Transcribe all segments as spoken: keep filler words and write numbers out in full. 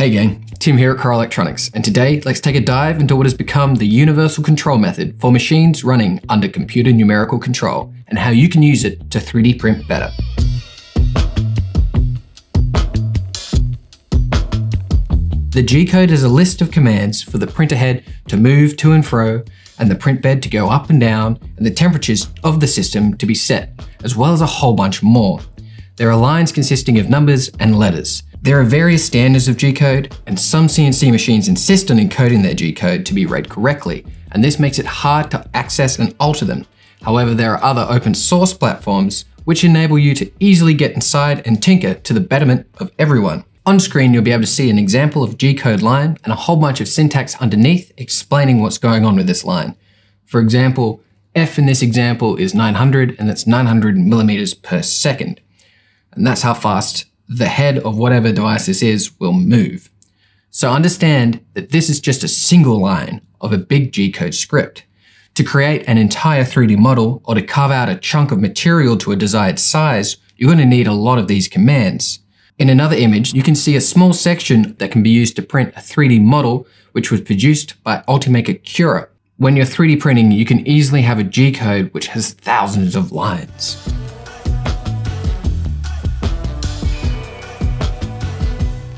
Hey gang, Tim here at Core Electronics, and today let's take a dive into what has become the universal control method for machines running under computer numerical control, and how you can use it to three D print better. The G-code is a list of commands for the printer head to move to and fro, and the print bed to go up and down, and the temperatures of the system to be set, as well as a whole bunch more. There are lines consisting of numbers and letters. There are various standards of G-code, and some C N C machines insist on encoding their G-code to be read correctly, and this makes it hard to access and alter them. However, there are other open source platforms which enable you to easily get inside and tinker to the betterment of everyone. On screen, you'll be able to see an example of G-code line and a whole bunch of syntax underneath explaining what's going on with this line. For example, F in this example is nine hundred, and that's nine hundred millimeters per second. And that's how fast the head of whatever device this is will move. So understand that this is just a single line of a big G-code script. To create an entire three D model or to carve out a chunk of material to a desired size, you're going to need a lot of these commands. In another image, you can see a small section that can be used to print a three D model, which was produced by Ultimaker Cura. When you're three D printing, you can easily have a G-code which has thousands of lines.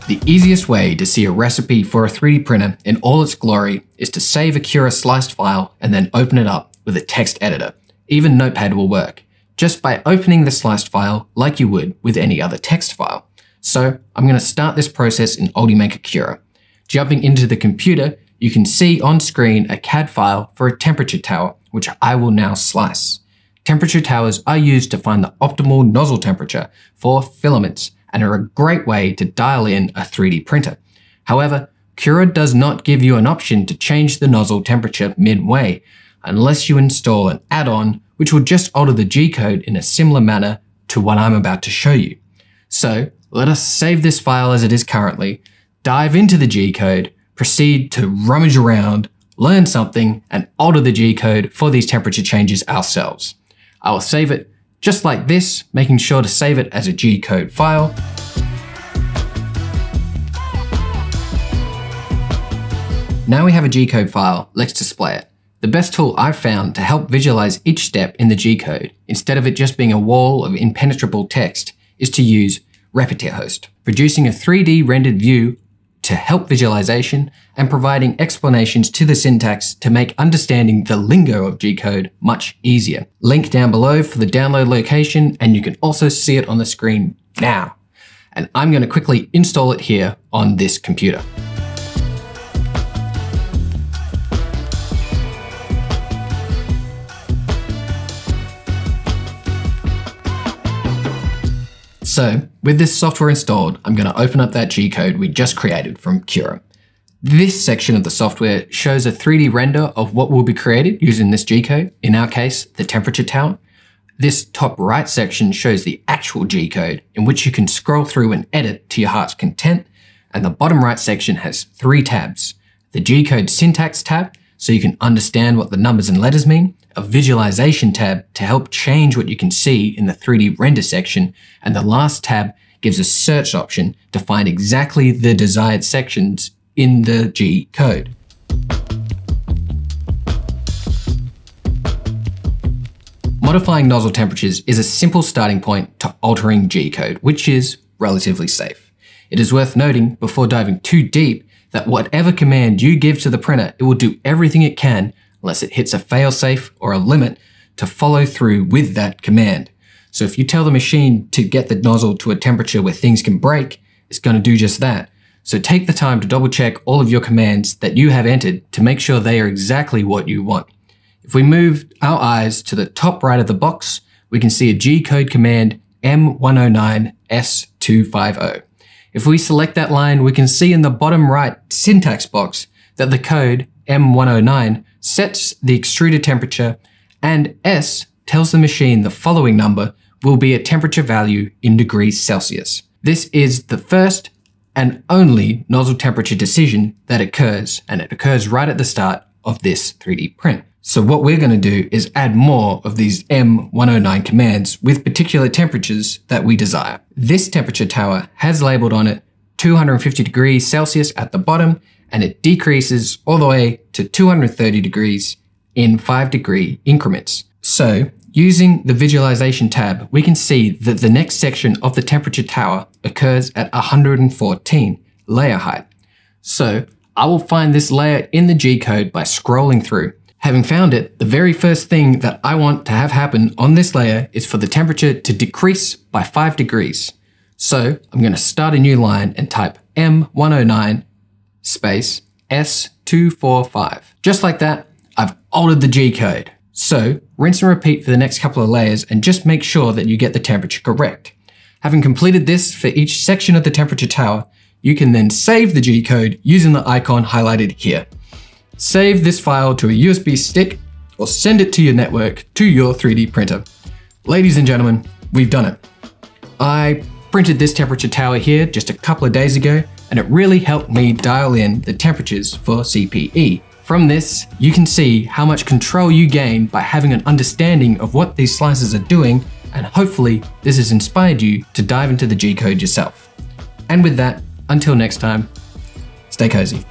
The easiest way to see a recipe for a three D printer in all its glory is to save a Cura sliced file and then open it up with a text editor. Even Notepad will work, just by opening the sliced file like you would with any other text file. So I'm going to start this process in Ultimaker Cura. Jumping into the computer, you can see on screen a C A D file for a temperature tower, which I will now slice. Temperature towers are used to find the optimal nozzle temperature for filaments and are a great way to dial in a three D printer. However, Cura does not give you an option to change the nozzle temperature midway, unless you install an add-on, which will just alter the G-code in a similar manner to what I'm about to show you. So let us save this file as it is currently, dive into the G-code, proceed to rummage around, learn something, and alter the G-code for these temperature changes ourselves. I will save it just like this, making sure to save it as a G-code file. Now we have a G-code file, let's display it. The best tool I've found to help visualize each step in the G-code, instead of it just being a wall of impenetrable text, is to use Repetier-Host, producing a three D rendered view to help visualization and providing explanations to the syntax to make understanding the lingo of G-code much easier. Link down below for the download location, and you can also see it on the screen now. And I'm going to quickly install it here on this computer. So with this software installed, I'm going to open up that G-code we just created from Cura. This section of the software shows a three D render of what will be created using this G-code, in our case, the temperature tower. This top right section shows the actual G-code, in which you can scroll through and edit to your heart's content. And the bottom right section has three tabs. The G-code syntax tab, so you can understand what the numbers and letters mean, a visualization tab to help change what you can see in the three D render section, and the last tab gives a search option to find exactly the desired sections in the G-code. Modifying nozzle temperatures is a simple starting point to altering G-code, which is relatively safe. It is worth noting, before diving too deep, that whatever command you give to the printer, it will do everything it can, unless it hits a failsafe or a limit, to follow through with that command. So if you tell the machine to get the nozzle to a temperature where things can break, it's going to do just that. So take the time to double check all of your commands that you have entered to make sure they are exactly what you want. If we move our eyes to the top right of the box, we can see a G-code command M one oh nine S two fifty. If we select that line, we can see in the bottom right syntax box that the code M one oh nine sets the extruder temperature, and S tells the machine the following number will be a temperature value in degrees Celsius. This is the first and only nozzle temperature decision that occurs, and it occurs right at the start of this three D print. So what we're going to do is add more of these M one oh nine commands with particular temperatures that we desire. This temperature tower has labeled on it two hundred fifty degrees Celsius at the bottom, and it decreases all the way to two hundred thirty degrees in five degree increments. So using the visualization tab, we can see that the next section of the temperature tower occurs at one hundred fourteen layer height. So I will find this layer in the G-code by scrolling through. Having found it, the very first thing that I want to have happen on this layer is for the temperature to decrease by five degrees. So I'm going to start a new line and type M one oh nine space S two forty-five. Just like that, I've altered the G-code. So rinse and repeat for the next couple of layers and just make sure that you get the temperature correct. Having completed this for each section of the temperature tower, you can then save the G-code using the icon highlighted here. Save this file to a U S B stick or send it to your network to your three D printer. Ladies and gentlemen, we've done it. I printed this temperature tower here just a couple of days ago, and it really helped me dial in the temperatures for C P E. From this, you can see how much control you gain by having an understanding of what these slices are doing, and hopefully this has inspired you to dive into the G-code yourself. And with that, until next time, stay cozy.